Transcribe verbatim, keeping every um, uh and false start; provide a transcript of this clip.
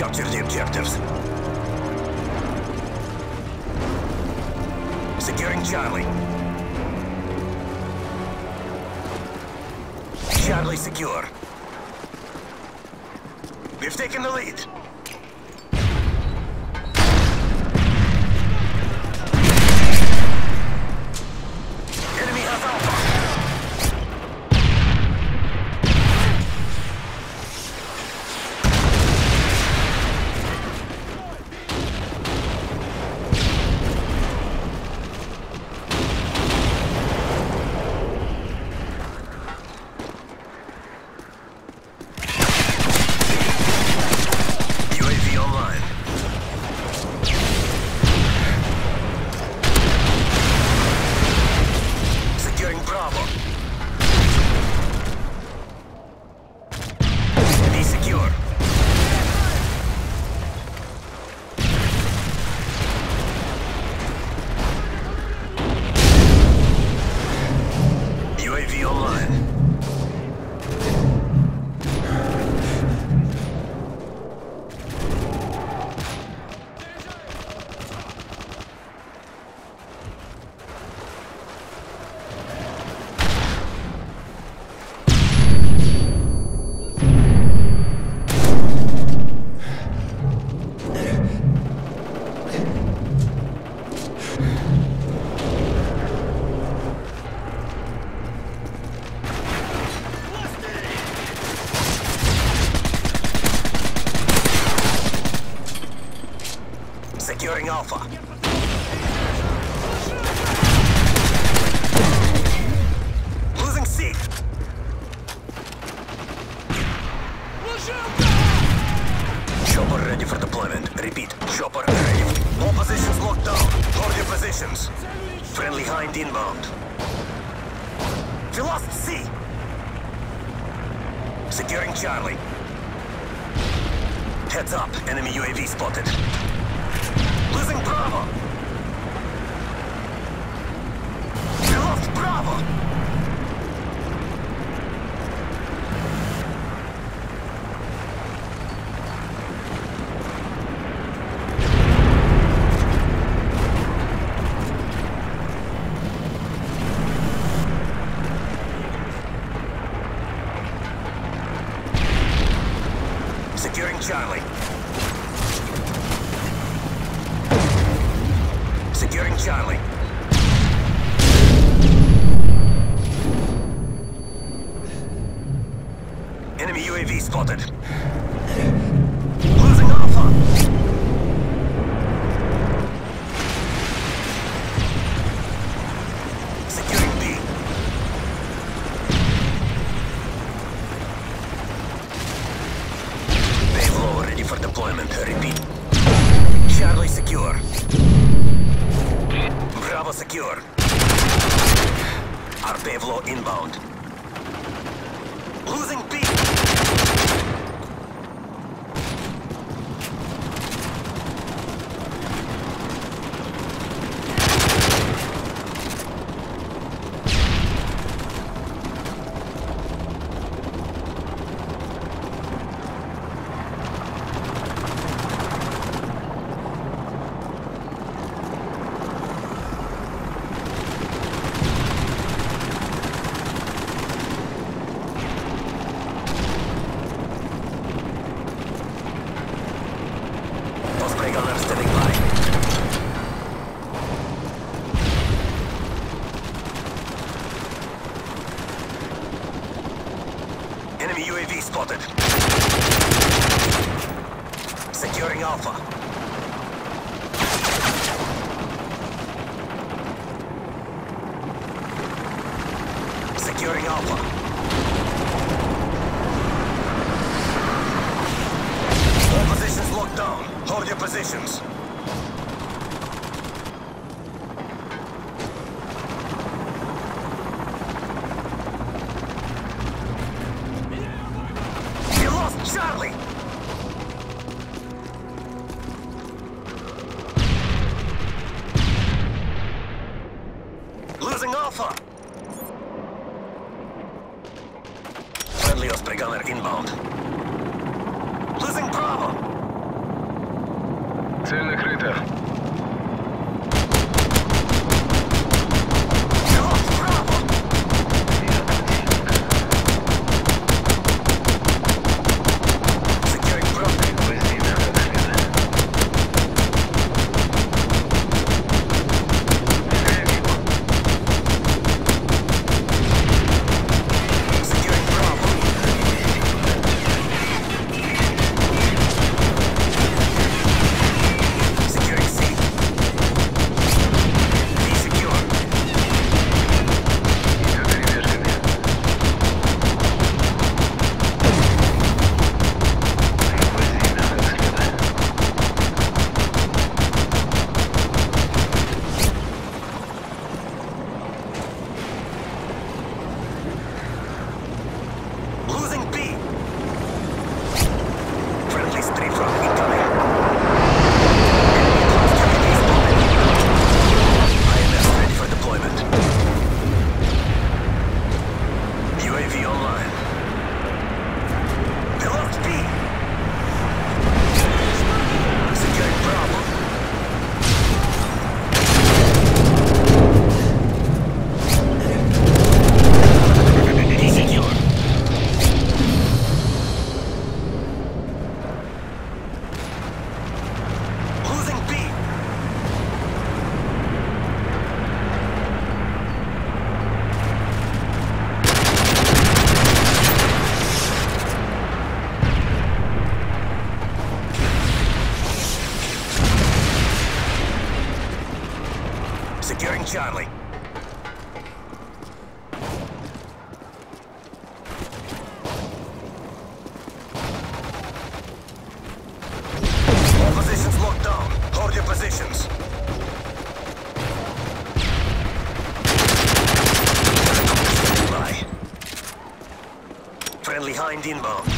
Capture the objectives. Securing Charlie. Charlie secure. We've taken the lead. Securing Alpha. Losing C. Chopper ready for deployment. Repeat. Chopper ready. All positions locked down. Hold your positions. Friendly Hind inbound. We lost C. Securing Charlie. Heads up. Enemy U A V spotted. Losing Bravo! We lost Bravo! Securing Charlie. Securing Charlie. Enemy U A V spotted. Losing Alpha. Securing B. Wave low ready for deployment. Repeat. Charlie secure. Bravo secure. Our Pavlo inbound. Losing B. Enemy U A V spotted. Securing Alpha. Securing Alpha. All positions locked down. Hold your positions. Charlie! Losing Alpha! Friendly Osprey Gunner inbound. Losing Bravo! Charlie. Positions locked down. Hold your positions. Friendly Hind inbound.